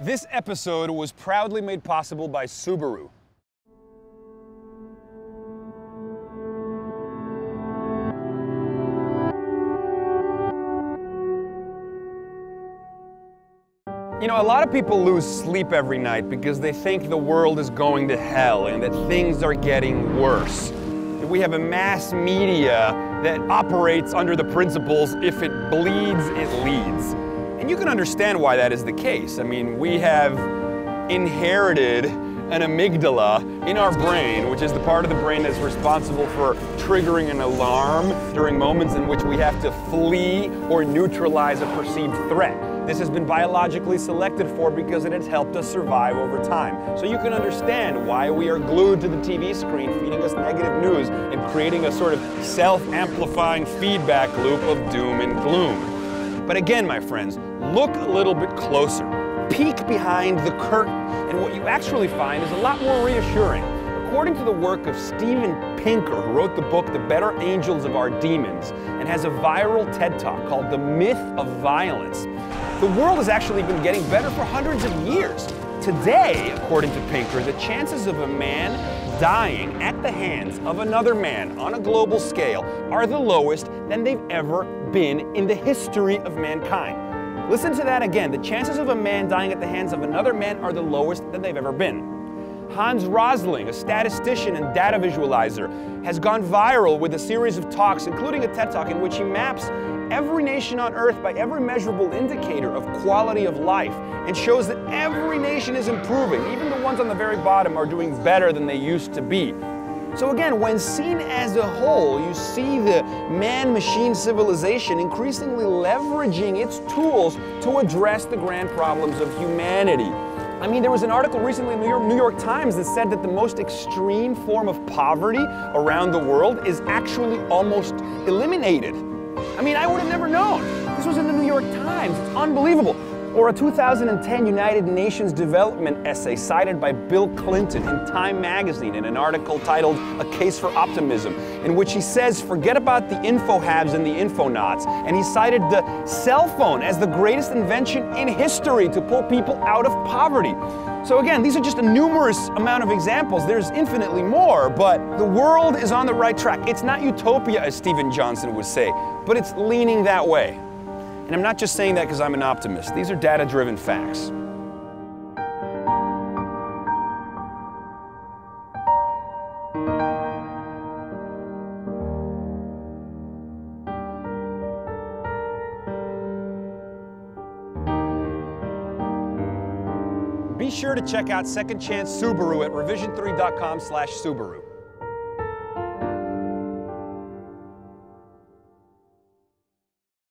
This episode was proudly made possible by Subaru. You know, a lot of people lose sleep every night because they think the world is going to hell and that things are getting worse. We have a mass media that operates under the principles, if it bleeds, it leads. And you can understand why that is the case. I mean, we have inherited an amygdala in our brain, which is the part of the brain that's responsible for triggering an alarm during moments in which we have to flee or neutralize a perceived threat. This has been biologically selected for because it has helped us survive over time. So you can understand why we are glued to the TV screen, feeding us negative news and creating a sort of self-amplifying feedback loop of doom and gloom. But again, my friends, look a little bit closer. Peek behind the curtain, and what you actually find is a lot more reassuring. According to the work of Steven Pinker, who wrote the book The Better Angels of Our Demons, and has a viral TED Talk called The Myth of Violence, the world has actually been getting better for hundreds of years. Today, according to Pinker, the chances of a man dying at the hands of another man on a global scale are the lowest than they've ever been in the history of mankind. Listen to that again. The chances of a man dying at the hands of another man are the lowest that they've ever been. Hans Rosling, a statistician and data visualizer, has gone viral with a series of talks, including a TED Talk in which he maps every nation on earth by every measurable indicator of quality of life and shows that every nation is improving. Even the ones on the very bottom are doing better than they used to be. So again, when seen as a whole, you see the man-machine civilization increasingly leveraging its tools to address the grand problems of humanity. I mean, there was an article recently in the New York Times that said that the most extreme form of poverty around the world is actually almost eliminated. I mean, I would have never known. This was in the New York Times. It's unbelievable. Or a 2010 United Nations Development essay cited by Bill Clinton in Time magazine in an article titled A Case for Optimism, in which he says, forget about the info-haves and the info-nots, and he cited the cell phone as the greatest invention in history to pull people out of poverty. So again, these are just a numerous amount of examples. There's infinitely more, but the world is on the right track. It's not utopia, as Steven Johnson would say, but it's leaning that way. And I'm not just saying that because I'm an optimist. These are data-driven facts. Be sure to check out Second Chance Subaru at revision3.com/Subaru.